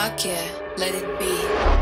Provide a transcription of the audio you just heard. Haake, let it be.